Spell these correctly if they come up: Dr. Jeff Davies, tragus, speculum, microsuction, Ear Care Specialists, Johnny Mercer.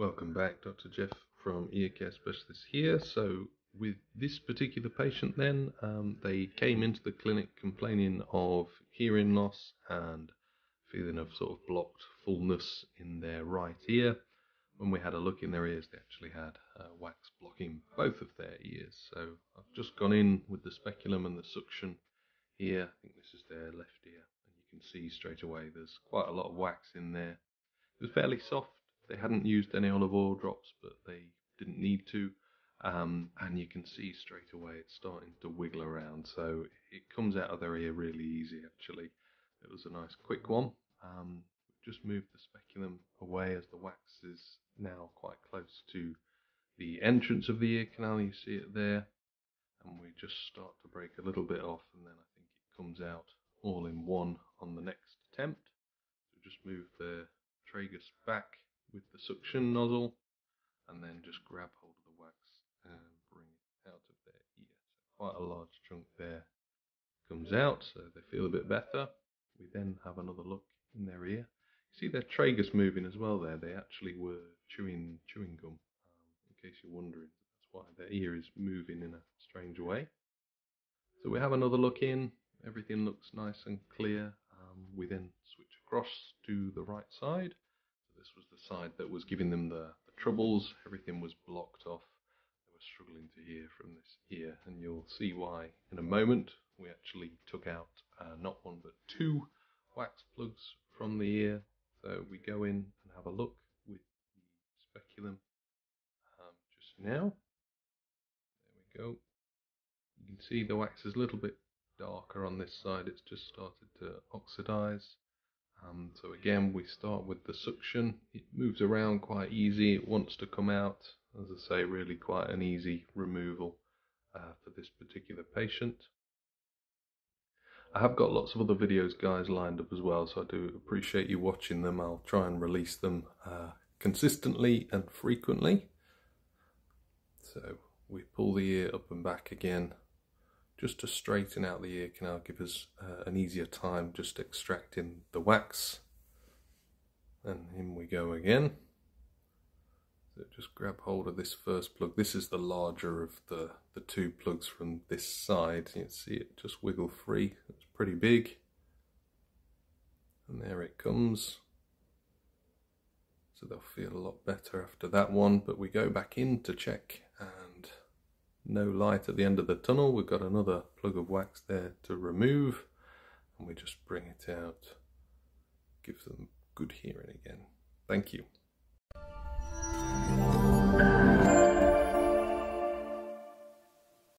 Welcome back, Dr. Jeff from Ear Care Specialists here. So with this particular patient then, they came into the clinic complaining of hearing loss and feeling of sort of blocked fullness in their right ear. When we had a look in their ears, they actually had wax blocking both of their ears. So I've just gone in with the speculum and the suction here. I think this is their left ear. And you can see straight away there's quite a lot of wax in there. It was fairly soft. They hadn't used any olive oil drops, but they didn't need to. And you can see straight away it's starting to wiggle around. So it comes out of their ear really easy, actually. It was a nice quick one. We've just moved the speculum away as the wax is now quite close to the entrance of the ear canal. You see it there. And we just start to break a little bit off, and then I think it comes out all in one on the next attempt. So just move the tragus back with the suction nozzle, and then just grab hold of the wax and bring it out of their ear. So quite a large chunk there comes out, so they feel a bit better. We then have another look in their ear. You see their tragus moving as well there. They actually were chewing gum, in case you're wondering. That's why their ear is moving in a strange way. So we have another look in. Everything looks nice and clear. We then switch across to the right side. This was the side that was giving them the troubles. Everything was blocked off. They were struggling to hear from this ear, and you'll see why in a moment. We actually took out not one but two wax plugs from the ear. So we go in and have a look with the speculum just now. There we go. You can see the wax is a little bit darker on this side. It's just started to oxidize. So again, we start with the suction. It moves around quite easy. It wants to come out. As I say, really quite an easy removal for this particular patient. I have got lots of other videos, guys, lined up as well, so I do appreciate you watching them. I'll try and release them consistently and frequently. So we pull the ear up and back again, just to straighten out the ear canal, give us an easier time just extracting the wax. And in we go again. So just grab hold of this first plug. This is the larger of the two plugs from this side. You can see it just wiggle free. It's pretty big. And there it comes. So they'll feel a lot better after that one, but we go back in to check, and no light at the end of the tunnel. We've got another plug of wax there to remove, and we just bring it out. Give them good hearing again. Thank you.